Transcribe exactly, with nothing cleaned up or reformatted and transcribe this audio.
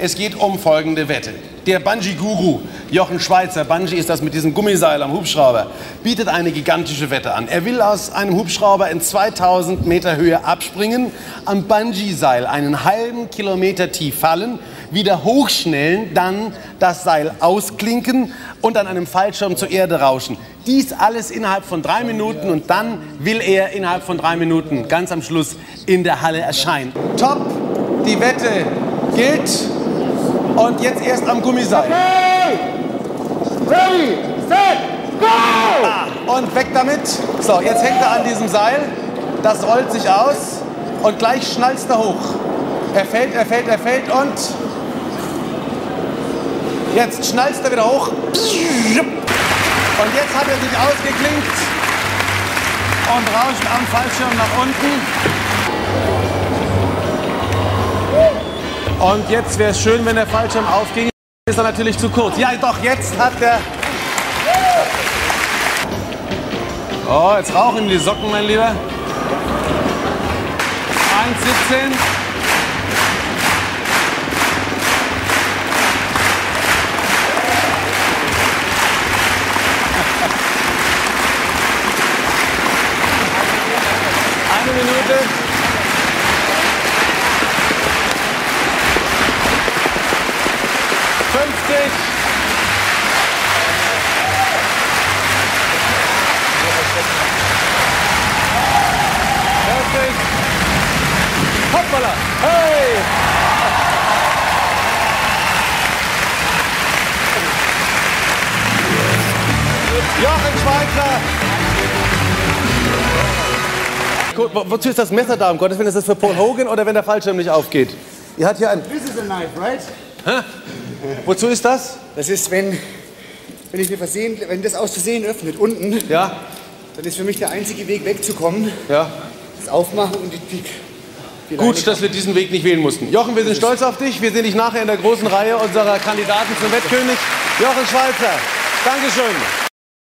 Es geht um folgende Wette. Der Bungee-Guru Jochen Schweizer, Bungee ist das mit diesem Gummiseil am Hubschrauber, bietet eine gigantische Wette an. Er will aus einem Hubschrauber in zweitausend Meter Höhe abspringen, am Bungee-Seil einen halben Kilometer tief fallen, wieder hochschnellen, dann das Seil ausklinken und an einem Fallschirm zur Erde rauschen. Dies alles innerhalb von drei Minuten und dann will er innerhalb von drei Minuten ganz am Schluss in der Halle erscheinen. Top, die Wette gilt. Und jetzt erst am Gummiseil. Okay. Ready, set, go! Ah, und weg damit. So, jetzt hängt er an diesem Seil. Das rollt sich aus. Und gleich schnalzt er hoch. Er fällt, er fällt, er fällt und... Jetzt schnalzt er wieder hoch. Und jetzt hat er sich ausgeklinkt. Und rauscht am Fallschirm nach unten. Und jetzt wäre es schön, wenn der Fallschirm aufginge. Ist er natürlich zu kurz. Ja, doch, jetzt hat der... Oh, jetzt rauchen ihm die Socken, mein Lieber. eins Komma siebzehn. Eine Minute. Hoppala! Hey! Jochen Schweizer! Gut, wo, wozu ist das Messer da, um Gottes Willen? Ist das für Paul Hogan oder wenn der Fallschirm nicht aufgeht? Ihr habt hier ein... This is a knife, right? Hä? Wozu ist das? Das ist, wenn, wenn ich mir versehen, wenn das aus Versehen öffnet, unten, ja. Dann ist für mich der einzige Weg wegzukommen, ja. Das Aufmachen und die, die Gut, dass wir diesen Weg nicht wählen mussten. Jochen, wir sind stolz auf dich. Wir sehen dich nachher in der großen Reihe unserer Kandidaten zum Wettkönig. Jochen Schweizer, Dankeschön.